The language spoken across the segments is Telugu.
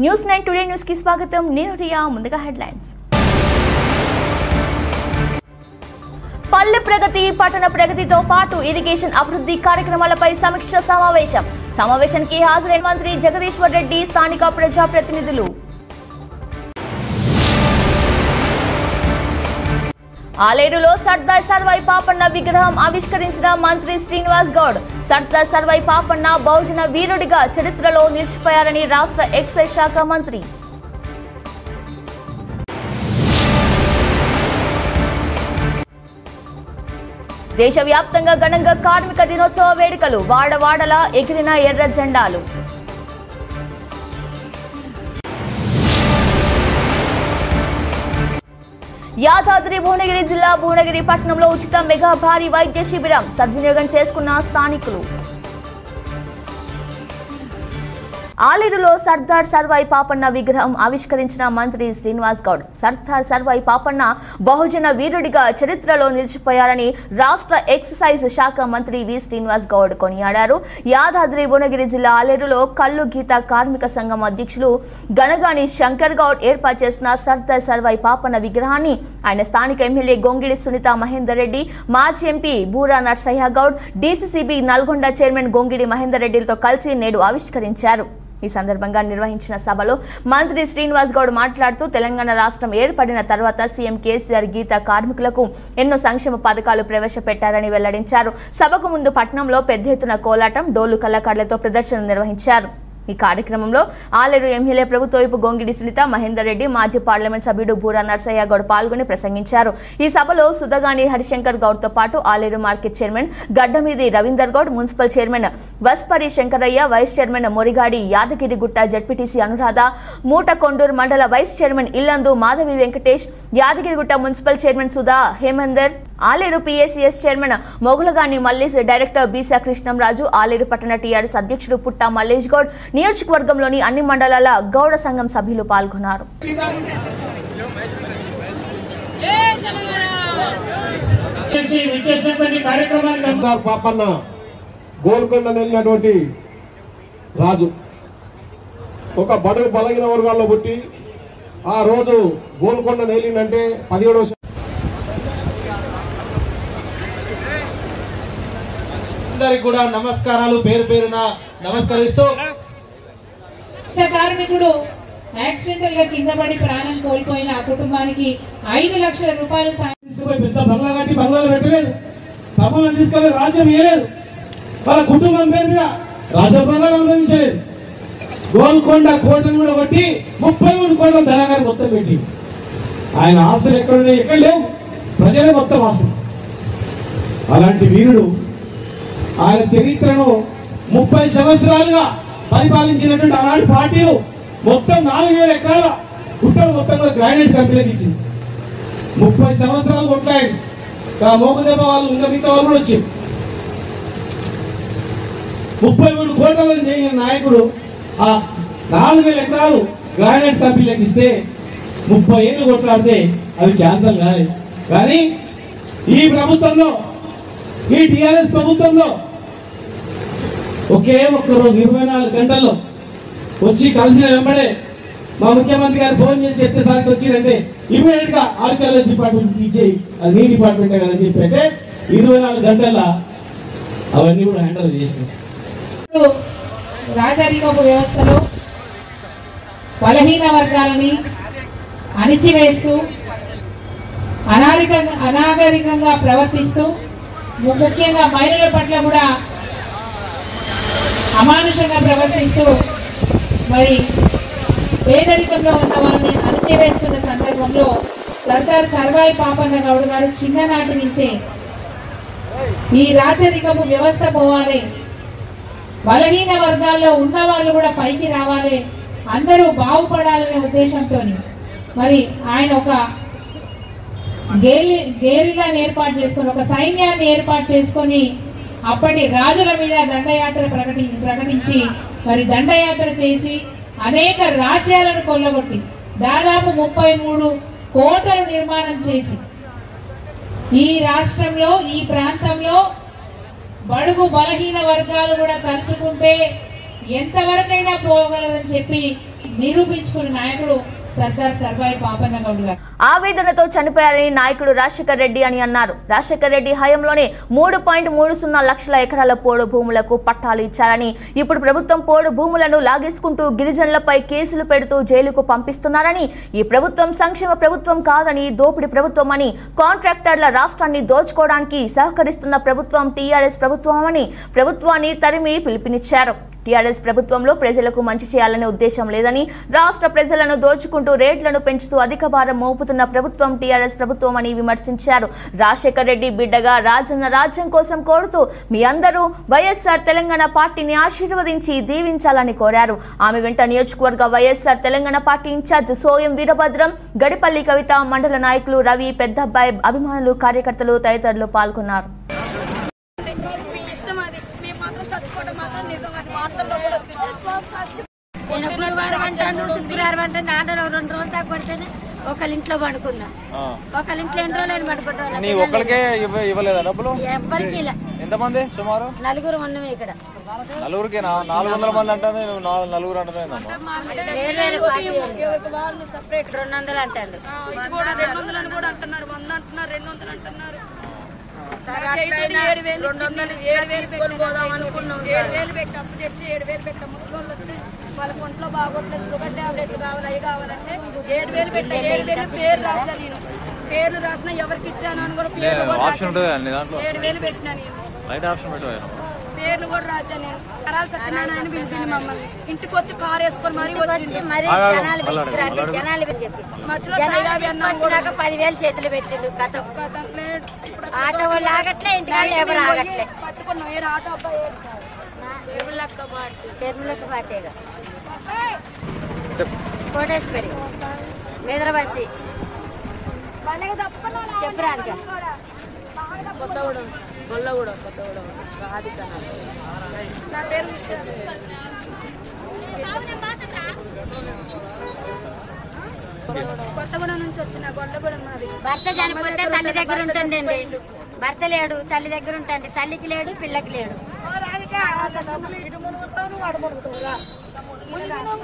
न्यूज़ 9 टुडे न्यूज़ की स्वागतम नेनु रिया। मुंदुगा हेडलाइन्स। పల్లె ప్రగతి పట్టణ ప్రగతితో పాటు ఇరిగేషన్ అభివృద్ధి కార్యక్రమాలపై సమీక్ష సమావేశం। సమావేశానికి హాజరైన మంత్రి జగదీశ్వర్ రెడ్డి, స్థానిక ప్రజా ప్రతినిధులు। ఆలేరులో సర్దార్ సర్వై పాపన్న విగ్రహం ఆవిష్కరించిన మంత్రి శ్రీనివాస్ గౌడ్। సర్దార్ సర్వై పాపన్న బౌజన వీరుడిగా చరిత్రలో నిలిచిపోయారని రాష్ట్ర ఎక్సైజ్ శాఖ మంత్రి। దేశవ్యాప్తంగా ఘనంగా కార్మిక దినోత్సవ వేడుకలు, వాడవాడలా ఎగిరిన ఎర్ర జెండాలు। యాదాద్రి భువనగిరి జిల్లా భువనగిరి పట్టణంలో ఉచిత మెగా భారీ వైద్య శిబిరం సద్వినియోగం చేసుకున్న స్థానికులు। ఆలేరులో సర్దార్ సర్వై పాపన్న విగ్రహం ఆవిష్కరించిన మంత్రి శ్రీనివాస్ గౌడ్। సర్దార్ సర్వై పాపన్న బహుజన వీరుడిగా చరిత్రలో నిలిచిపోయారని రాష్ట్ర ఎక్సైజ్ శాఖ మంత్రి వి శ్రీనివాస్ గౌడ్ కొనియాడారు। యాదాద్రి భువనగిరి జిల్లా ఆలేరులో కల్లు గీత కార్మిక సంఘం అధ్యక్షులు గణగాని శంకర్ గౌడ్ ఏర్పాటు చేసిన సర్దార్ సర్వై పాపన్న విగ్రహాన్ని ఆయన స్థానిక ఎమ్మెల్యే గొంగిడి సునీత మహేందర్ రెడ్డి, మాజీ MP Boora Narsaiah Goud, DCCB Nalgonda chairman Gongidi Mahender రెడ్డిలతో కలిసి నేడు ఆవిష్కరించారు। ఈ సందర్భంగా నిర్వహించిన సభలో మంత్రి శ్రీనివాస్ గౌడ్ మాట్లాడుతూ, తెలంగాణ రాష్ట్రం ఏర్పడిన తర్వాత సీఎం కేసీఆర్ గీత కార్మికులకు ఎన్నో సంక్షేమ పథకాలు ప్రవేశపెట్టారని వెల్లడించారు। సభకు ముందు పట్నంలో పెద్ద ఎత్తున కోలాటం, డోలు, కళాకారులతో ప్రదర్శనలు నిర్వహించారు। ఈ కార్యక్రమంలో ఆలేరు ఎమ్మెల్యే ప్రభుత్వ వైపు గొంగిడి సునీత మహేందర్ రెడ్డి, మాజీ పార్లమెంట్ సభ్యుడు బూరా నర్సయ్య గౌడ్ పాల్గొని ప్రసంగించారు। ఈ సభలో సుధగాని హరిశంకర్ గౌడ్తో పాటు Aleru market chairman Gaddamidi Ravinder Goud, municipal chairman Vaspari Shankaraiah, vice chairman Morigadi Yadagirigutta, ZPTC Anuradha, Motakondur మండల vice chairman Illandu Madhavi Venkatesh, Yadagirigutta municipal chairman Sudha Hemander, Aler PSCS chairman Mogulagani Mallesh, director Beesa Krishnamraju, Aleru పట్టణ టీఆర్ఎస్ అధ్యక్షుడు పుట్టా మల్లేష్ గౌడ్, నియోజకవర్గంలోని అన్ని మండలాల గౌడ సంఘం సభ్యులు పాల్గొన్నారు। రాజు ఒక బడుగు బలహీన వర్గాల్లో పుట్టి ఆ రోజు గోల్కొండ నేలినంటే 17వ అందరికి కూడా నమస్కారాలు పేరు పేరున నమస్కరిస్తూ, కార్మికుడు యాక్సిడెంటల్ గా కింద పడి ప్రాణం కోల్పోయిన ఆ కుటుంబానికి 5 లక్షల రూపాయలు గోల్కొండ కోటను కూడా కొట్టి 33 కోట్లు తెలంగాణ మొత్తం పెట్టి ఆయన ఆస్తులు ఎక్కడున్నాయి? ఎక్కడ లేవు, ప్రజలే మొత్తం ఆస్తులు। అలాంటి వీరుడు ఆయన చరిత్రను 30 సంవత్సరాలుగా పరిపాలించినటువంటి ఆనాటి పార్టీలు మొత్తం 4000 ఎకరాల గుట్టలు మొత్తం గ్రానైట్ కంపెనీలకు ఇచ్చింది। 30 సంవత్సరాలు కొట్లాయండి, మోకదేవ వాళ్ళు ఇంకా మిగతా వాళ్ళు కూడా వచ్చింది। 33 కోట్ల చేసిన నాయకుడు ఆ 4000 ఎకరాలు గ్రానైట్ కంపెనీలకు ఇస్తే 30 ఏళ్ళు కొట్లాడితే అవి క్యాన్సల్ కాదు। కానీ ఈ ప్రభుత్వంలో, ఈ టీఆర్ఎస్ ప్రభుత్వంలో ఒకే ఒక్క రోజు 24 గంటల్లో వచ్చి కలిసిన వెంబడే మా ముఖ్యమంత్రి గారు ఫోన్ చేసి చెప్తే సార్కి వచ్చిందంటే ఇమీడియట్ గా ఆర్కియాలజీ డిపార్ట్మెంట్ ఇచ్చేయి, అది నీ డిపార్ట్మెంటే కదా అని చెప్పి అంటే 24 గంటల అవన్నీ కూడా హ్యాండిల్ చేసినాయి। రాజరికపు వ్యవస్థలో బలహీన వర్గాలని అణిచివేస్తూ అనాగరికంగా ప్రవర్తిస్తూ, ముఖ్యంగా మహిళల పట్ల కూడా అమానుషంగా ప్రవర్తిస్తూ, మరి పేదరికంలో ఉన్న వాళ్ళని అణచివేస్తున్న సందర్భంలో సర్దార్ సర్వై పాపన్న గౌడ్ గారు చిన్ననాటి నుంచే ఈ రాచరికపు వ్యవస్థ పోవాలి, బలహీన వర్గాల్లో ఉన్న వాళ్ళు కూడా పైకి రావాలి, అందరూ బాగుపడాలనే ఉద్దేశంతో మరి ఆయన ఒక గేరిలాని ఏర్పాటు చేసుకొని, ఒక సైన్యాన్ని ఏర్పాటు చేసుకొని అప్పటి రాజుల మీద దండయాత్ర ప్రకటించి మరి దండయాత్ర చేసి అనేక రాజ్యాలను కొల్లగొట్టి దాదాపు 33 కోటలు నిర్మాణం చేసి ఈ రాష్ట్రంలో, ఈ ప్రాంతంలో బడుగు బలహీన వర్గాలు కూడా తలుచుకుంటే ఎంతవరకైనా పోగలరని చెప్పి आवेदन तो चनिपोयारनी नायकुडु राजशेखर रेड्डी अनि अन्नारु। राजशेखर रेड्डी हयांलोने 3.30 लक्षल एकराल पोडु भूमुलकु पट्टालु इच्चारनी इप्पुडु प्रभुत्वं पोडु भूमुलनु लागेसुकुंटू गिरिजनुलपै केसुलु पेडुतू जैलुकु पंपिस्तुन्नारनी ई प्रभुत्वं संक्षेम प्रभुत्वं कादनी दोपिडी प्रभुत्वं अनि कांट्राक्टर्ल राष्ट्रान्नि दोचुकोवडानिकि सहकरिस्तुन्न प्रभुत्वं टीआरएस प्रभुत्वं अनि प्रभुत्वानि तरिमी पिलुपुनिచ్చారు। टीआरएस प्रभुत्वंलो प्रजलकु मंची चेयालने उद्देशं लेदनी राष्ट्र प्रजलनु दोचुकुंटू रेट्लनु पेंचुतू अधिक भारं मोपुतुन्न प्रभुत्वं टीआरएस प्रभुत्वमनि विमर्शिंचारु। राजशेखर रेड्डी बिड्डगा राजन्न राज्यं कोसं कोरुतू मी अंदरू वैएस्आर तेलंगाण पार्टीनि आशीर्वदिंची दीविंचालनि कोरारु। आमे वेंट नियोजकवर्ग वैएस्आर तेलंगाण पार्टी इन्चार्ज सोयं वीरभद्रं गडिपल्ली कवित मंडल नायकुलु रवि पेद्दब्बाय్ अभिमानुलु कार्यकर्तलु तदितरुलु पाल्गొన్నారు। కోటేశ్వరి మేదరవాసి వాళ్ళకి తప్పన చెప్పరాంక కొత్తగూడ గొల్లగూడ కొత్తగూడ రాధిక నా పేరు విష బావనే బాతరా కొత్తగూడ నుంచి వచ్చిన గొల్లగూడ మాది భర్త జనపతే తల్లి దగ్గర ఉంటుందండి భర్త లేడు తల్లి దగ్గర ఉంటాండి తల్లికి లేడు పిల్లకి లేడు ఓ రాధిక ఇటు మునుగుతాను అడు మునుగుతావురా రామవరం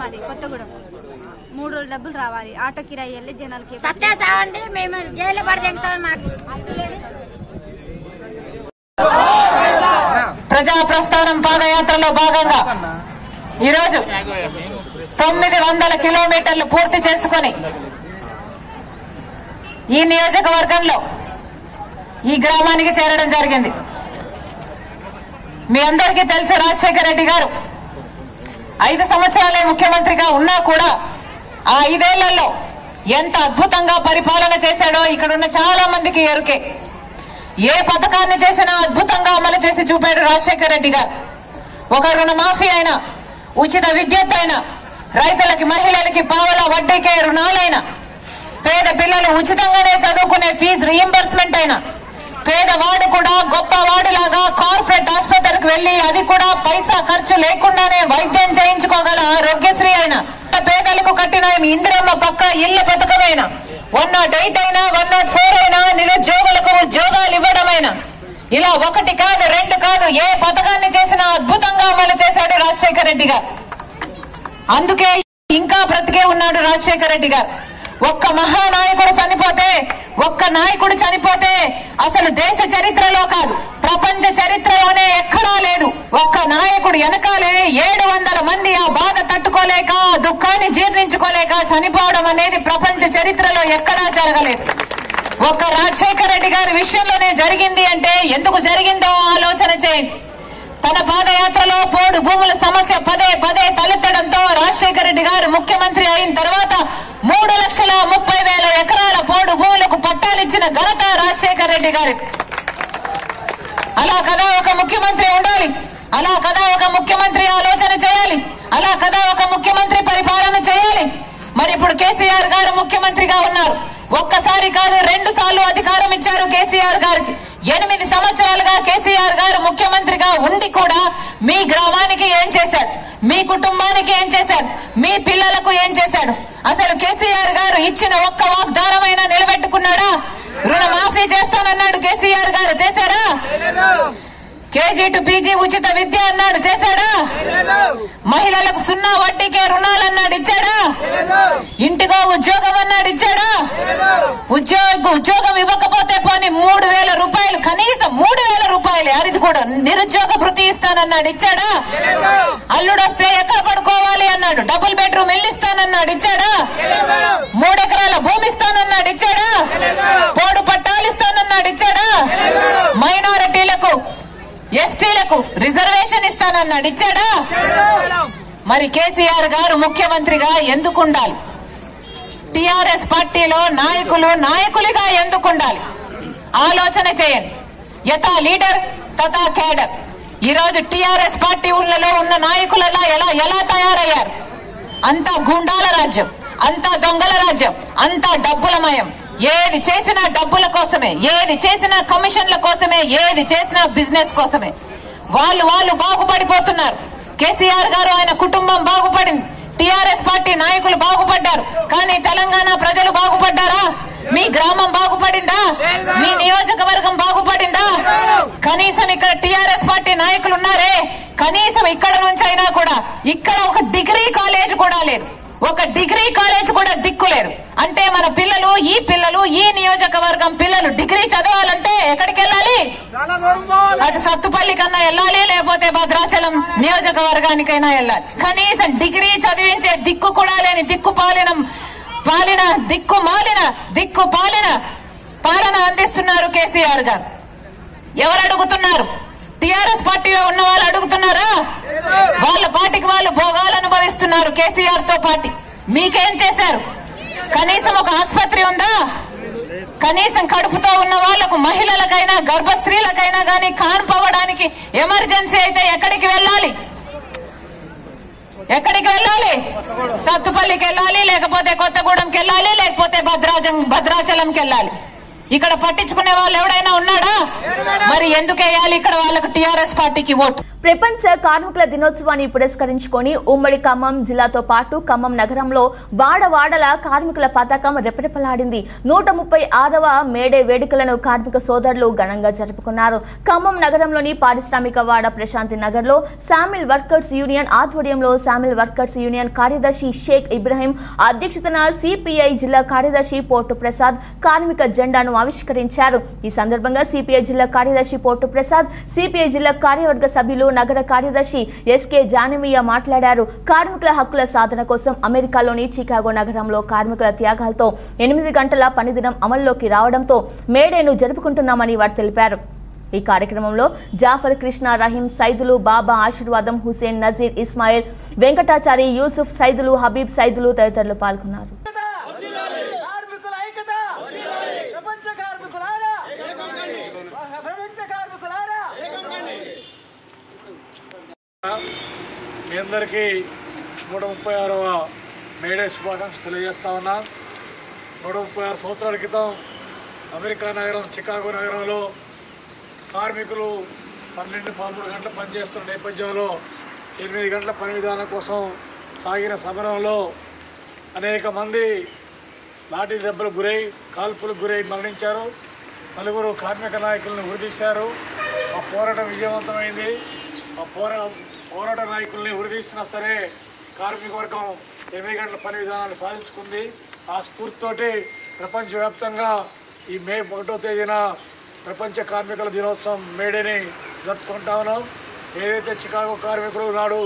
మాది కొత్తగూడెం 3 రోజులు డబ్బులు రావాలి ఆటో కిరాయి వెళ్ళి జనాలకి సత్య సావండి మేము జైలు పడి దెంగతాం మాకు ప్రజా ప్రస్థానం పాదయాత్రలో భాగంగా ఈ రోజు 900 కిలోమీటర్లు పూర్తి చేసుకొని ఈ నియోజకవర్గంలో ఈ గ్రామానికి చేరడం జరిగింది. మీ అందరికీ తెలుసు రాజశేఖర్ రెడ్డి గారు 5 సంవత్సరాలే ముఖ్యమంత్రిగా ఉన్నా కూడా ఆ 5 ఏళ్లలో ఎంత అద్భుతంగా పరిపాలన చేశాడో ఇక్కడ ఉన్న చాలా మందికి ఎరుకే. ఏ పథకాన్ని చేసినా అద్భుతంగా అమలు చేసి చూపాడు రాజశేఖర రెడ్డి గారు. ఒక రుణమాఫీ అయినా, ఉచిత విద్యుత్ అయినా, రైతులకి మహిళలకి పావల వడ్డీకే రుణాలైనా, పేద పిల్లలు ఉచితంగానే చదువుకునే ఫీజు రీయింబర్స్మెంట్ అయినా, పేదవాడు కూడా గొప్పవాడిలాగా కార్పొరేట్ హాస్పిటల్కి వెళ్ళి అది కూడా పైసా ఖర్చు లేకుండానే వైద్యం చేయించుకోగల ఆరోగ్యశ్రీ అయినా, పేదలకు కట్టిన ఇందిరమ్మ పక్క ఇళ్ల పథకమైనా, 108 అయినా, 104 అయినా, నిరుద్యోగులకు ఉద్యోగాలు ఇవ్వడమైనా, ఇలా 1 కాదు 2 కాదు ఏ పథకాన్ని చేసినా అద్భుతంగా అమలు చేశాడు రాజశేఖర్ రెడ్డి గారు. అందుకే ఇంకా బ్రతికే ఉన్నాడు రాజశేఖర్ రెడ్డి గారు. ఒక్క మహానాయకుడు చనిపోతే, ఒక్క నాయకుడు చనిపోతే అసలు దేశ చరిత్రలో కాదు ప్రపంచ చరిత్రలోనే ఎక్కడా లేదు. ఒక్క నాయకుడు వెనకాలే 700 మంది ఆ బాధ తట్టుకోలేక, దుఃఖాన్ని జీర్ణించుకోలేక చనిపోవడం అనేది ప్రపంచ చరిత్రలో ఎక్కడా జరగలేదు. ఒక్క రాజశేఖర రెడ్డి గారి విషయంలోనే జరిగింది అంటే ఎందుకు జరిగిందో ఆలోచన చేయండి. తన పాదయాత్రలో పోడు భూముల సమస్య పదే పదే తలెత్తడంతో రాజశేఖర రెడ్డి గారు ముఖ్యమంత్రి అయిన తర్వాత 3,30,000 ఎకరాల పోడు భూములకు పట్టాలిచ్చిన ఘనత రాజశేఖర రెడ్డి గారి. అలా కదా ఒక ముఖ్యమంత్రి ఉండాలి, అలా కదా ఒక ముఖ్యమంత్రి ఆలోచన చేయాలి, అలా కదా ఒక ముఖ్యమంత్రి పరిపాలన చేయాలి. మరి ఇప్పుడు కేసీఆర్ గారు ముఖ్యమంత్రిగా ఉన్నారు. ఒక్కసారి కాదు 2 సార్లు అధికారం ఇచ్చారు కేసీఆర్ గారికి. 8 సంవత్సరాలుగా కేసీఆర్ గారు ముఖ్యమంత్రిగా ఉండి కూడా మీ గ్రామానికి ఏం చేశారు? మీ కుటుంబానికి ఏం చేశారు, మీ పిల్లలకు ఏం చేశారు? అసలు కేసీఆర్ గారు ఇచ్చిన ఒక్క వాగ్దానమైనా నిలబెట్టుకున్నాడా? రుణమాఫీ చేస్తానన్నాడు కేసీఆర్ గారు, చేశారా? కేజీ టు పీజీ ఉచిత విద్య అన్నాడు, చేశాడా? మహిళలకు 0 వడ్డీకే రుణాలు అన్నాడు, ఇచ్చాడా? ఇంటికో ఉద్యోగం అన్నాడు, ఇచ్చాడా? ఉద్యోగం ఇవ్వకపోతే పోనీ 3,000 రూపాయలు, కనీసం 3,000 రూపాయలు అది కూడా నిరుద్యోగ భృతి ఇస్తానన్నాడు, ఇచ్చాడా? అల్లుడు వస్తే ఎక్కడ పడుకోవాలి అన్నాడు, డబుల్ బెడ్రూమ్ ఇల్లు ఇస్తానన్నాడు, ఇచ్చాడా? 3 ఎకరాల భూమి ఇస్తానన్నాడు, ఇచ్చాడా? పోడు పట్టాలు ఇస్తానన్నాడు, ఇచ్చాడా? మైనారిటీలకు ఎస్టీలకు రిజర్వేషన్ ఇస్తానన్నాడు, ఇచ్చాడా? మరి కేసీఆర్ గారు ముఖ్యమంత్రిగా ఎందుకు ఉండాలి? టిఆర్ఎస్ పార్టీలో నాయకులుగా ఎందుకు ఉండాలి? ఆలోచన చేయండి. యథా లీడర్ తథా కేడర్. ఈరోజు టిఆర్ఎస్ పార్టీ ఉన్న నాయకులలో ఎలా తయారయ్యారు? అంతా గుండాల రాజ్యం, అంతా దొంగల రాజ్యం, అంతా డబ్బులమయం. ఏది చేసినా డబ్బుల కోసమే, ఏది చేసినా కమిషన్ల కోసమే, ఏది చేసినా బిజినెస్ కోసమే. వాళ్ళు బాగుపడిపోతున్నారు. కేసీఆర్ గారు ఆయన కుటుంబం బాగుపడింది, టిఆర్ఎస్ పార్టీ నాయకులు బాగుపడ్డారు, కానీ తెలంగాణ ప్రజలు బాగుపడ్డారా? మీ గ్రామం బాగుపడిందా? మీ నియోజకవర్గం బాగుపడిందా? కనీసం ఇక్కడ టిఆర్ఎస్ పార్టీ నాయకులు ఉన్నారే, కనీసం ఇక్కడ నుంచి అయినా కూడా ఇక్కడ ఒక డిగ్రీ కాలేజ్ కూడా లేదు, ఒక డిగ్రీ కాలేజ్ కూడా దిక్కులేదు. అంటే మన పిల్లలు ఈ నియోజకవర్గం పిల్లలు డిగ్రీ చదవాలంటే ఎక్కడికి వెళ్ళాలి? అటు సత్తుపల్లి కన్నా వెళ్ళాలి, లేకపోతే భద్రాచలం నియోజకవర్గానికైనా వెళ్ళాలి. కనీసం డిగ్రీ చదివించే దిక్కు కూడా లేని దిక్కు పాలన అందిస్తున్నారు కేసీఆర్ గారు. ఎవరు అడుగుతున్నారు? టిఆర్ఎస్ పార్టీలో ఉన్న వాళ్ళు అడుగుతున్నారా? వాళ్ళ పార్టీకి వాళ్ళు భోగాలు అనుభవిస్తున్నారు కేసీఆర్ తో పార్టీ. మీకేం చేశారు? కనీసం ఒక ఆసుపత్రి ఉందా? కనీసం కడుపుతో ఉన్న వాళ్లకు, మహిళలకైనా గర్భ స్త్రీలకైనా గానీ కాన్పవడానికి ఎమర్జెన్సీ అయితే ఎక్కడికి వెళ్ళాలి? సత్తుపల్లికి వెళ్ళాలి, లేకపోతే కొత్తగూడెంకి వెళ్ళాలి, లేకపోతే భద్రాచలంకి వెళ్ళాలి. ఇక్కడ పట్టించుకునే వాళ్ళు ఎవడైనా ఉన్నాడా? మరి ఎందుకేయాలి ఇక్కడ వాళ్ళకు టిఆర్ఎస్ పార్టీకి ఓటు? ప్రపంచ కార్మికుల దినోత్సవాన్ని పురస్కరించుకొని ఉమ్మడి ఖమ్మం జిల్లాతో పాటు ఖమ్మం నగరంలో వాడవాడల కార్మికుల పతాకం రెపరెపలాడింది. 136వ మేడే వేడుకలను కార్మిక సోదరులు ఘనంగా జరుపుకున్నారు. ఖమ్మం నగరంలోని పారిశ్రామిక వాడ ప్రశాంతి నగర్లో శామిల్ వర్కర్స్ యూనియన్ ఆధ్వర్యంలో శామిల్ వర్కర్స్ యూనియన్ కార్యదర్శి షేక్ ఇబ్రాహీం అధ్యక్షతన సిపిఐ జిల్లా కార్యదర్శి పోటు ప్రసాద్ కార్మిక జెండాను ఆవిష్కరించారు. ఈ సందర్భంగా సిపిఐ జిల్లా కార్యదర్శి పోటు ప్రసాద్, సిపిఐ జిల్లా కార్యవర్గ సభ్యులు, నగర కార్యదర్శి ఎస్కే జానమియా మాట్లాడారు. కార్మికుల హక్కుల సాధన కోసం అమెరికాలోని చికాగో నగరంలో కార్మికుల త్యాగాలతో 8 గంటల పనిదినం అమల్లోకి రావడంతో మేడేను జరుపుకుంటున్నామని వారు తెలిపారు. ఈ కార్యక్రమంలో జాఫర్, కృష్ణ, రహీం, సైదులు, బాబా, ఆశీర్వాదం, హుసేన్, నజీర్, ఇస్మాయిల్, వెంకటాచారి, యూసుఫ్, సైదులు, హబీబ్, సైదులు తదితరులు పాల్గొన్నారు. మీ అందరికీ 136వ మేడే శుభాకాంక్షలు తెలియజేస్తా ఉన్నా. 136 సంవత్సరాల క్రితం అమెరికా నగరం చికాగో నగరంలో కార్మికులు 12-13 గంటలు పనిచేస్తున్న నేపథ్యంలో 8 గంటల పని విధానం కోసం సాగిన సమరంలో అనేక మంది లాఠీ దెబ్బలు గురై, కాల్పులకు గురై మరణించారు. 4 కార్మిక నాయకులను ఉరిదీశారు. ఆ పోరాటం విజయవంతమైంది. ఆ పోరాట నాయకుల్ని ఉరిదీసినా సరే కార్మికవర్గం 8 గంటల పని విధానాన్ని సాధించుకుంది. ఆ స్ఫూర్తితోటి ప్రపంచవ్యాప్తంగా ఈ మే 1వ తేదీన ప్రపంచ కార్మికుల దినోత్సవం మేడేని జరుపుకుంటా ఉన్నాం. ఏదైతే చికాగో కార్మికులు నాడు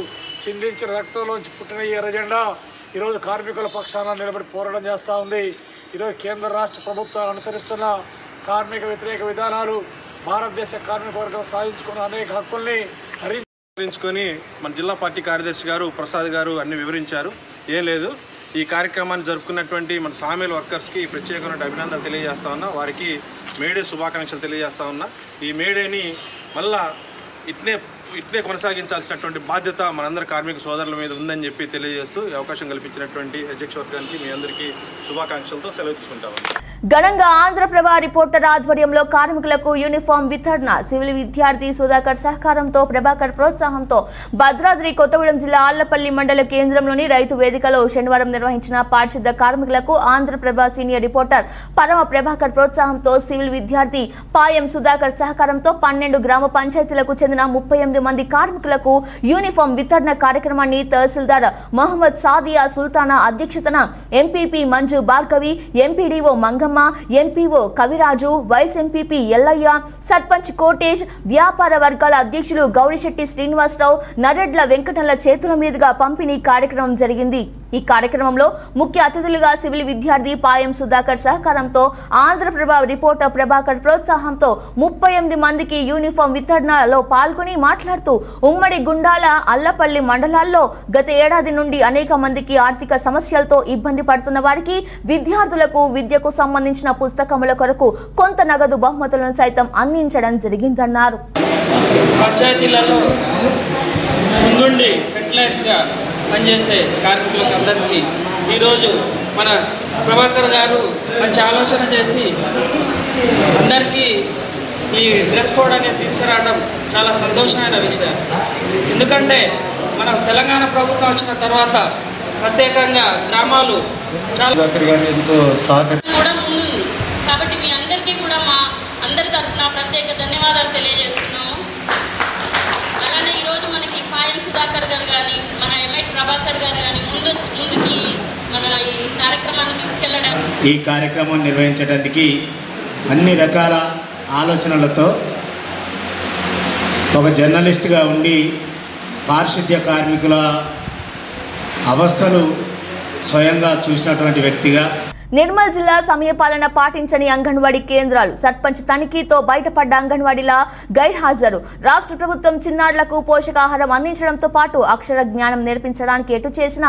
చిందించిన రక్తంలోంచి పుట్టిన ఈ ఎర్రజెండా ఈరోజు కార్మికుల పక్షాన నిలబడి పోరాటం చేస్తూ ఉంది. ఈరోజు కేంద్ర రాష్ట్ర ప్రభుత్వాలు అనుసరిస్తున్న కార్మిక వ్యతిరేక విధానాలు, భారతదేశ కార్మికవర్గం సాధించుకున్న అనేక హక్కుల్ని హరించుకొని మన జిల్లా పార్టీ కార్యదర్శి గారు, ప్రసాద్ గారు అన్ని వివరించారు. ఏం లేదు, ఈ కార్యక్రమాన్ని జరుపుకున్నటువంటి మన సామీల్ వర్కర్స్కి ప్రత్యేకమైన అభినందనలు తెలియజేస్తా ఉన్నా. వారికి మేడే శుభాకాంక్షలు తెలియజేస్తా ఉన్నా. ఈ మేడేని మళ్ళా ఇట్నే ఇట్నే కొనసాగించాల్సినటువంటి బాధ్యత మనందరి కార్మిక సోదరుల మీద ఉందని చెప్పి తెలియజేస్తూ అవకాశం కల్పించినటువంటి అధ్యక్ష వర్గానికి మీ అందరికీ శుభాకాంక్షలతో సెలవు తీసుకుంటాము. గణంగా ఆంధ్రప్రభ రిపోర్టర్ ఆధ్వర్యంలో కార్మికులకు యూనిఫామ్ వితరణ సివిల్ విద్యార్థి సుధాకర్ సహకారంతో ప్రభాకర్ ప్రోత్సాహంతో భద్రాద్రి కొత్తగూడెం జిల్లా ఆళ్లపల్లి మండల కేంద్రంలోని రైతు వేదికలో శనివారం నిర్వహించిన పారిశుద్ధ కార్మికులకు ఆంధ్రప్రభ సీనియర్ రిపోర్టర్ పరమ ప్రభాకర్ ప్రోత్సాహంతో సివిల్ విద్యార్థి పాయం సుధాకర్ సహకారంతో 12 గ్రామ పంచాయతీలకు చెందిన 38 మంది కార్మికులకు యూనిఫామ్ వితరణ కార్యక్రమాన్ని తహసీల్దార్ మహమ్మద్ సాదియా సుల్తానా అధ్యక్షతన MPP Manju Bhargavi, MPDO Mangamma, MPO Kaviraju, vice MPP Ellaiah, sarpanch Kotesh, వ్యాపార వర్గాల అధ్యక్షులు గౌరిశెట్టి శ్రీనివాసరావు, నరెడ్ల వెంకటల చేతుల మీదుగా పంపిణీ కార్యక్రమం జరిగింది. ఈ కార్యక్రమంలో ముఖ్య అతిథులుగా సివిల్ విద్యార్థి పాయం సుధాకర్ సహకారంతో ఆంధ్రప్రభ రిపోర్టర్ ప్రభాకర్ ప్రోత్సాహంతో 38 మందికి యూనిఫామ్ వితరణలో పాల్గొని మాట్లాడుతూ ఉమ్మడి గుండాల అల్లపల్లి మండలాల్లో గత ఏడాది నుండి అనేక మందికి ఆర్థిక సమస్యలతో ఇబ్బంది పడుతున్న వారికి విద్యార్థులకు విద్యకు సంబంధించిన పుస్తకముల కొరకు కొంత నగదు బహుమతులను సైతం అందించడం జరిగిందన్నారు. పంచాయతీలలో ముందుండి ఫెర్టిలైజర్స్గా పనిచేసే కార్మికులకు అందరికీ ఈరోజు మన ప్రభాకర్ గారు మంచి ఆలోచన చేసి అందరికీ ఈ డ్రెస్ కోడ్ అనేది తీసుకురావడం చాలా సంతోషమైన విషయం. ఎందుకంటే మన తెలంగాణ ప్రభుత్వం వచ్చిన తర్వాత ప్రత్యేకంగా గ్రామాలు చాలా కూడా ముందుంది కాబట్టి మీ అందరికీ కూడా మా అందరి తరఫున ప్రత్యేక ధన్యవాదాలు తెలియజేస్తున్నాము. అలానే ఈరోజు మనకి పాయం సుధాకర్ గారు కానీ మన ఎమ్మెట్ ప్రభాకర్ గారు కానీ ముందుకి మన ఈ కార్యక్రమాన్ని తీసుకెళ్ళడానికి ఈ కార్యక్రమం నిర్వహించడానికి అన్ని రకాల ఆలోచనలతో ఒక జర్నలిస్ట్గా ఉండి పారిశుద్ధ్య కార్మికుల అవస్థలు స్వయంగా చూసినటువంటి వ్యక్తిగా నిర్మల్ జిల్లా సమయపాలన పాటించని అంగన్వాడీ కేంద్రాలు సర్పంచ్ తనిఖీతో బయటపడ్డ అంగన్వాడీల గైర్హాజరు రాష్ట్ర ప్రభుత్వం చిన్నారులకు పోషకాహారం అందించడంతో పాటు అక్షర జ్ఞానం నేర్పించడానికి ఎటు చేసిన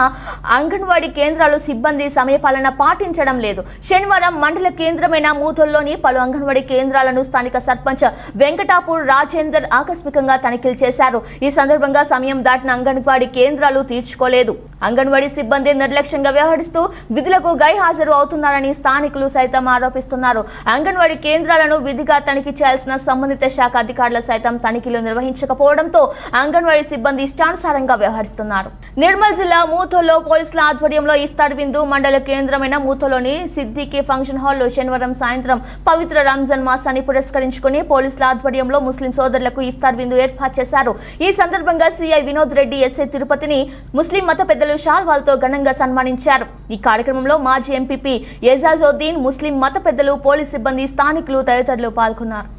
అంగన్వాడీ కేంద్రాలు సిబ్బంది సమయపాలన పాటించడం లేదు. శనివారం మండల కేంద్రమైన మూతల్లోని పలు అంగన్వాడీ కేంద్రాలను స్థానిక సర్పంచ్ వెంకటాపూర్ రాజేందర్ ఆకస్మికంగా తనిఖీలు చేశారు. ఈ సందర్భంగా సమయం దాటిన అంగన్వాడీ కేంద్రాలు తీర్చుకోలేదు. అంగన్వాడీ సిబ్బంది నిర్లక్ష్యంగా వ్యవహరిస్తూ విధులకు గైర్హాజరు అవుతున్నారని స్థానికులు సైతం ఆరోపిస్తున్నారు. అంగన్వాడీ కేంద్రాలను విధిగా తనిఖీ చేయాల్సిన సంబంధిత శాఖ అధికారులు సైతం తనిఖీలు నిర్వహించకపోవడంతో అంగన్వాడీ సిబ్బంది ఇష్టానుసారంగా వ్యవహరిస్తున్నారు. నిర్మల్ జిల్లా మూతోలో పోలీసుల ఆధ్వర్యంలో ఇఫ్తార్ విందు మండల కేంద్రమైన మూతోలోని సిద్దికి ఫంక్షన్ హాల్లో శనివారం సాయంత్రం పవిత్ర రంజాన్ మాసాన్ని పురస్కరించుకుని పోలీసుల ఆధ్వర్యంలో ముస్లిం సోదరులకు ఇఫ్తార్ విందు ఏర్పాటు చేశారు. ఈ సందర్భంగా సిఐ వినోద్ రెడ్డి ఎస్ఐ తిరుపతిని ముస్లిం మత పెద్దలు షాల్వాల్తో ఘనంగా సన్మానించారు. ఈ కార్యక్రమంలో మాజీ ఎంపీ ఎజాజోద్దీన్, ముస్లిం మత పెద్దలు, పోలీస్ సిబ్బంది, స్థానికులు తదితరులు పాల్గొన్నారు.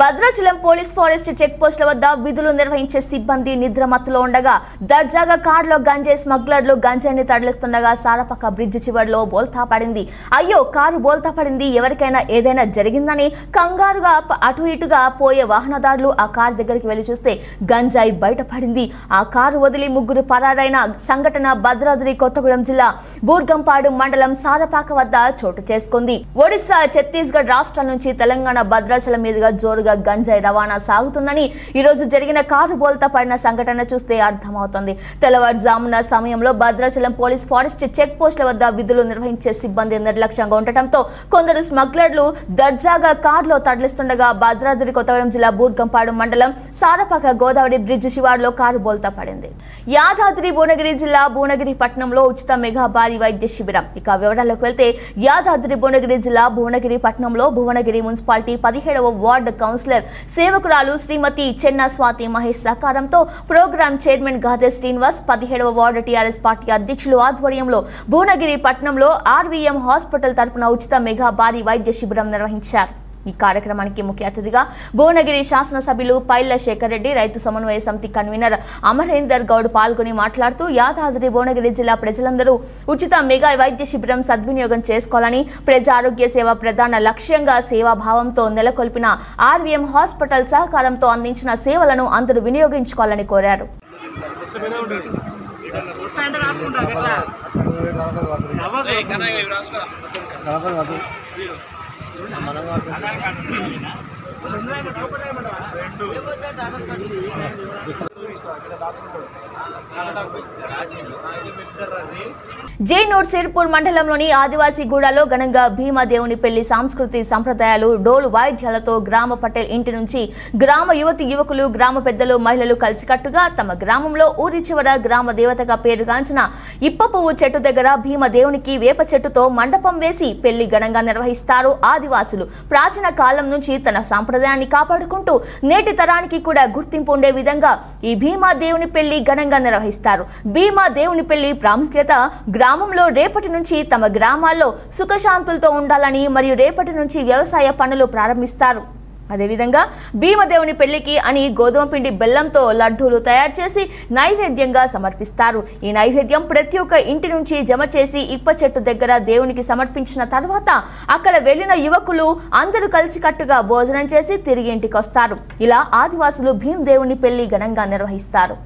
భద్రాచలం పోలీస్ ఫారెస్ట్ చెక్ పోస్టుల వద్ద విధులు నిర్వహించే సిబ్బంది నిద్రమత్తులో ఉండగా దర్జాగా కారులో గంజాయి స్మగ్లర్లు గంజాయిని తరలిస్తుండగా సారపక్క బ్రిడ్జ్ చివరిలో బోల్తా పడింది. అయ్యో కారు బోల్తా పడింది, ఎవరికైనా ఏదైనా జరిగిందని కంగారుగా అటు ఇటుగా పోయే వాహనదారులు ఆ కారు దగ్గరికి వెళ్లి చూస్తే గంజాయి బయటపడింది. ఆ కారు వదిలి ముగ్గురు పరారైన సంఘటన భద్రాద్రి కొత్తగూడెం జిల్లా బూర్గంపాడు మండలం సారపాక వద్ద చోటు చేసుకుంది. ఒడిశా, ఛత్తీస్గఢ్ రాష్ట్రాల నుంచి తెలంగాణ భద్రాచలం మీదుగా జోరుగా గంజాయి రవాణా సాగుతుందని ఈరోజు జరిగిన కారు బోల్తా పడిన సంఘటన చూస్తే అర్థమవుతుంది. తెల్లవారుజామున సమయంలో భద్రాచలం పోలీస్ ఫారెస్ట్ చెక్ పోస్టుల వద్ద విధులు నిర్వహించే సిబ్బంది నిర్లక్ష్యంగా ఉండటంతో కొందరు స్మగ్లర్లు దర్జాగా కారులో తరలిస్తుండగా భద్రాద్రి కొత్తగూడెం జిల్లా బూర్గంపాడు మండలం సారపాక గోదావరి బ్రిడ్జ్ శివార్లో కారు బోల్తా పడింది. యాదాద్రి భువనగిరి జిల్లా భువనగిరి పట్టణంలో ఉచిత మెగా భారీ వైద్య శిబిరం. ఇక వివరాలకు వెళ్తే యాదాద్రి భువనగిరి జిల్లా భువనగిరి పట్టణంలో భువనగిరి మున్సిపాలిటీ 17వ వార్డు కౌన్సిలర్ సేవకురాలు శ్రీమతి చెన్న స్వాతి మహేష్ సహకారంతో ప్రోగ్రామ్ చైర్మన్ గాదే శ్రీనివాస్ 17వ వార్డు టిఆర్ఎస్ పార్టీ అధ్యక్షులు ఆధ్వర్యంలో భువనగిరి పట్టణంలో ఆర్వీఎం హాస్పిటల్ తరపున ఉచిత మెగా భారీ వైద్య శిబిరం నిర్వహించారు। ఈ కార్యక్రమానికి ముఖ్య అతిథిగా భువనగిరి శాసన సభ్యులు పైల్ల శేఖర్ రెడ్డి, రైతు సమన్వయ సమితి కన్వీనర్ అమరేందర్ గౌడ్ పాల్గొని మాట్లాడుతూ యాదాద్రి భువనగిరి జిల్లా ప్రజలందరూ ఉచిత మెగా వైద్య శిబిరం సద్వినియోగం చేసుకోవాలని ప్రజారోగ్య సేవ ప్రధాన లక్ష్యంగా సేవాభావంతో నెలకొల్పిన ఆర్వీఎం హాస్పిటల్ సహకారంతో అందించిన సేవలను అందరూ వినియోగించుకోవాలని కోరారు। జైనూర్ సిర్పూర్ మండలంలోని ఆదివాసీ గూడాలో ఘనంగా భీమదేవుని పెళ్లి సంస్కృతి సంప్రదాయాలు డోలు వాయిద్యాలతో గ్రామ పటేల్ ఇంటి నుంచి గ్రామ యువతి యువకులు గ్రామ పెద్దలు మహిళలు కలిసికట్టుగా తమ గ్రామంలో ఊరి చివర గ్రామ దేవతగా పేరుగాంచిన ఇప్ప పువ్వు చెట్టు దగ్గర భీమదేవునికి వేప చెట్టుతో మండపం వేసి పెళ్లి ఘనంగా నిర్వహిస్తారు ఆదివాసులు। ప్రాచీన కాలం నుంచి తన సంప్రదాయాన్ని కాపాడుకుంటూ నేటి తరానికి కూడా గుర్తింపు ఉండే విధంగా ఈ భీమదేవుని పెళ్లి ఘనంగా నిర్వహిస్తారు। భీమదేవుని పెళ్లి ప్రాముఖ్యత గ్రామంలో రేపటి నుంచి తమ గ్రామాల్లో సుఖశాంతులతో ఉండాలని మరియు రేపటి నుంచి వ్యవసాయ పనులు ప్రారంభిస్తారు। అదేవిధంగా భీమదేవుని పెళ్లికి అని గోధుమ పిండి బెల్లంతో లడ్డూలు తయారు చేసి నైవేద్యంగా సమర్పిస్తారు। ఈ నైవేద్యం ప్రతి ఒక్క ఇంటి నుంచి జమ చేసి ఇప్ప చెట్టు దగ్గర దేవునికి సమర్పించిన తర్వాత అక్కడ వెళ్లిన యువకులు అందరూ కలిసికట్టుగా భోజనం చేసి తిరిగి ఇంటికి వస్తారు। ఇలా ఆదివాసులు భీమదేవుని పెళ్లి ఘనంగా నిర్వహిస్తారు।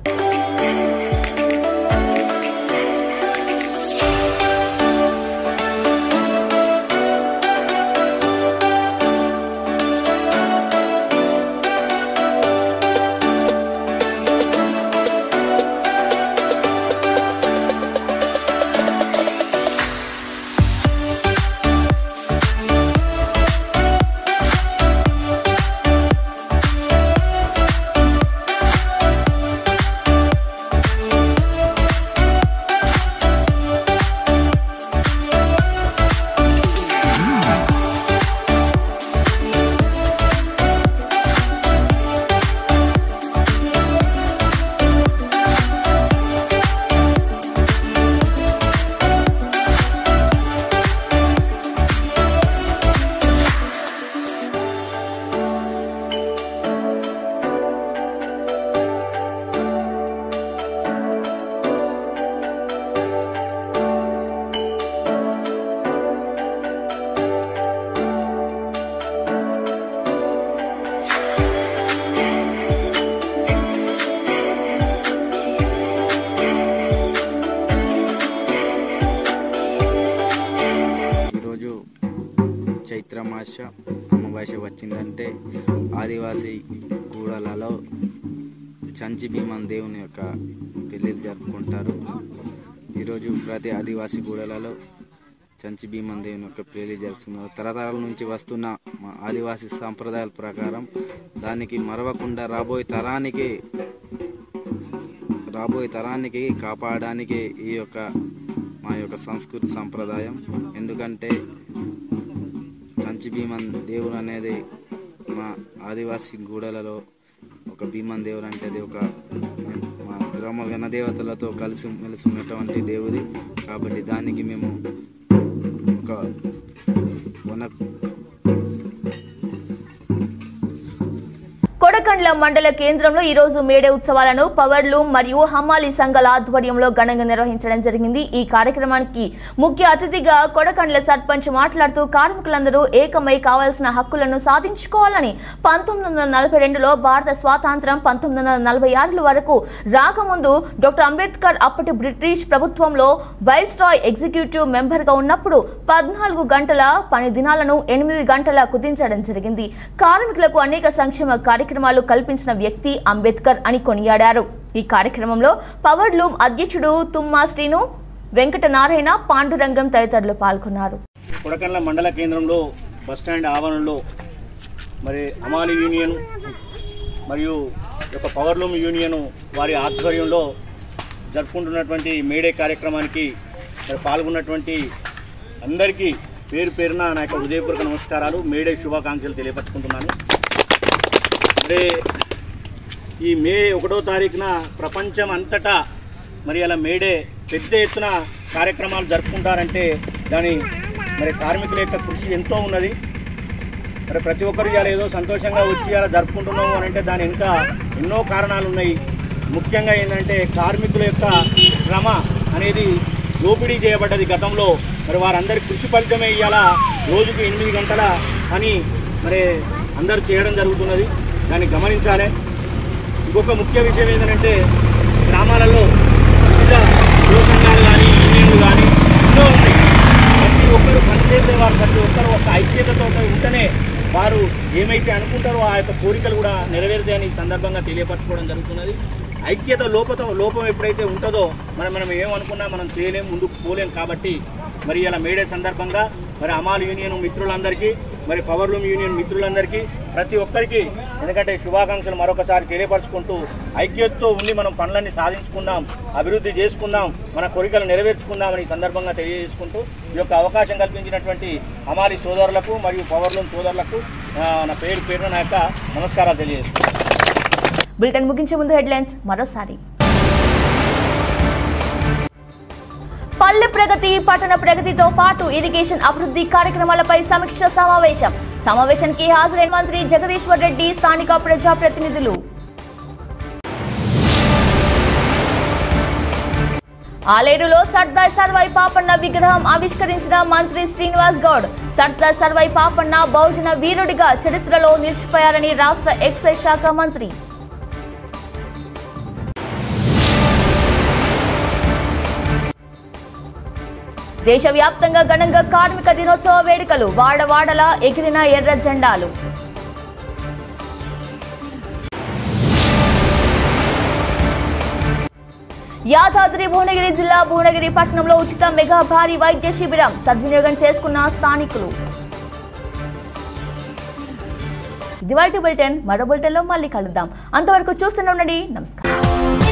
చైత్రమాస అమావాస్య వచ్చిందంటే ఆదివాసీ గూడాలలో చంచి భీమన్ దేవుని యొక్క పెళ్ళిళ్ళు జరుపుకుంటారు। ఈరోజు ప్రతి ఆదివాసీ గూడాలలో చంచి భీమన్ దేవుని యొక్క పెళ్ళి జరుపుతున్నారు। తరతరాల నుంచి వస్తున్న మా ఆదివాసీ సాంప్రదాయాల ప్రకారం దానికి మరవకుండా రాబోయే తరానికి కాపాడడానికి ఈ యొక్క మా యొక్క సంస్కృతి సాంప్రదాయం, ఎందుకంటే మంచి భీమన్ దేవుడు అనేది మా ఆదివాసీ గూడలలో ఒక భీమన్ దేవుడు అంటే అది ఒక మా గ్రామ వనదేవతలతో కలిసి మెలిసి ఉన్నటువంటి దేవుడి, కాబట్టి దానికి మేము ఒక వన కొడకండ్ల మండల కేంద్రంలో ఈరోజు మేడే ఉత్సవాలను పవర్లూమ్ మరియు హమ్మాలి సంఘాల ఆధ్వర్యంలో ఘనంగా నిర్వహించడం జరిగింది। ఈ కార్యక్రమానికి ముఖ్య అతిథిగా కొడకండ్ల సర్పంచ్ మాట్లాడుతూ కార్మికులందరూ ఏకమై కావాల్సిన హక్కులను సాధించుకోవాలని 1942లో భారత స్వాతంత్రం 1946 వరకు రాకముందు డాక్టర్ అంబేద్కర్ అప్పటి బ్రిటిష్ ప్రభుత్వంలో వైస్రాయ్ ఎగ్జిక్యూటివ్ మెంబర్గా ఉన్నప్పుడు 14 గంటల పని దినాలను 8 గంటల కుదించడం జరిగింది। కార్మికులకు అనేక సంక్షేమ కార్యక్రమాలు కల్పించిన వ్యక్తి అంబేద్కర్ అని కొనియాడారు। ఈ కార్యక్రమంలో పవర్ లూమ్ అధ్యక్షుడు తుమ్మా శ్రీను, వెంకట నారాయణ, పాండురంగం తదితరులు పాల్గొన్నారు। కొడకండ్ల మండల కేంద్రంలో బస్ స్టాండ్ ఆవరణలో మరి అమాలి యూనియన్ మరియు ఒక పవర్ లూమ్ యూనియన్ వారి ఆధ్వర్యంలో జరుపుకుంటున్నటువంటి మేడే కార్యక్రమానికి పాల్గొన్నటువంటి అందరికీ పేరు పేరున నా యొక్క హృదయపూర్వక నమస్కారాలు, మేడే శుభాకాంక్షలు తెలియపరుచుకుంటున్నాను। మరి ఈ మే 1వ తారీఖున ప్రపంచం అంతటా మరి అలా మేడే పెద్ద ఎత్తున కార్యక్రమాలు జరుపుకుంటారంటే దాని మరి కార్మికుల యొక్క కృషి ఎంతో ఉన్నది। మరి ప్రతి ఒక్కరు ఇలా ఏదో సంతోషంగా వచ్చి అలా జరుపుకుంటున్నాము అని అంటే దాని ఇంకా ఎన్నో కారణాలు ఉన్నాయి। ముఖ్యంగా ఏంటంటే కార్మికుల యొక్క శ్రమ అనేది దోపిడీ చేయబడ్డది గతంలో। మరి వారందరి కృషి ఫలితమే ఇవాళ రోజుకు 8 గంటల అని మరి అందరూ చేయడం జరుగుతున్నది, దాన్ని గమనించాలి। ఇంకొక ముఖ్య విషయం ఏంటంటే గ్రామాలలో వివిధ సంఘాలు కానీ యూనియన్లు కానీ ఎన్నో ఉన్నాయి। ప్రతి ఒక్కరు పనిచేసేవారు ప్రతి ఒక్కరు ఒక ఐక్యతతో ఉంటేనే వారు ఏమైతే అనుకుంటారో ఆ యొక్క కోరికలు కూడా నెరవేరుతాయని సందర్భంగా తెలియపరచుకోవడం జరుగుతున్నది। ఐక్యత లోపం ఎప్పుడైతే ఉంటుందో మనం ఏమనుకున్నా మనం చేయలేము, ముందుకు పోలేము। కాబట్టి మరి ఇలా మేడే సందర్భంగా మరి అమాల్ యూనియన్ మిత్రులందరికీ మరి పవర్లూమ్ యూనియన్ మిత్రులందరికీ ప్రతి ఒక్కరికి ఎందుకంటే శుభాకాంక్షలు మరొకసారి తెలియపరచుకుంటూ, ఐక్యతతో ఉండి మనం పనులన్నీ సాధించుకుందాం, అభివృద్ధి చేసుకుందాం, మన కోరికలు నెరవేర్చుకుందామని ఈ సందర్భంగా తెలియజేసుకుంటూ ఈ యొక్క అవకాశం కల్పించినటువంటి అమాలి సోదరులకు మరియు పవర్లూమ్ సోదరులకు నా పేరున నా యొక్క నమస్కారాలు తెలియజేస్తున్నాను। బులెటిన్ ముగించే ముందు హెడ్లైన్స్ మరోసారి। పల్లె ప్రగతి పట్టణ ప్రగతితో పాటు ఇరిగేషన్ అభివృద్ధి కార్యక్రమాలపై సమీక్ష సమావేశం। సమావేశానికి హాజరైన మంత్రి జగదీశ్వర్ రెడ్డి, స్థానిక ప్రజాప్రతినిధులు। ఆలేరులో సర్దార్ సర్వాయి పాపన్న విగ్రహం ఆవిష్కరించిన మంత్రి శ్రీనివాస్ గౌడ్, సర్దార్ సర్వాయి పాపన్న బహుజన వీరుడిగా చరిత్రలో నిలిచిపోయారని రాష్ట్ర ఎక్సైజ్ శాఖ మంత్రి। దేశవ్యాప్తంగా ఘనంగా కార్మిక దినోత్సవ వేడుకలు, వాడవాడలా ఎగిరిన ఎర్ర జెండాలు। యాదాద్రి భువనగిరి జిల్లా భువనగిరి పట్టణంలో ఉచిత మెగా భారీ వైద్య శిబిరం, సద్వినియోగం చేసుకున్న స్థానికులు। దివాళీ బులెటిన్ మరో బులెటిన్లో మళ్ళీ కలుద్దాం, అంతవరకు చూస్తూనే ఉండండి, నమస్కారం।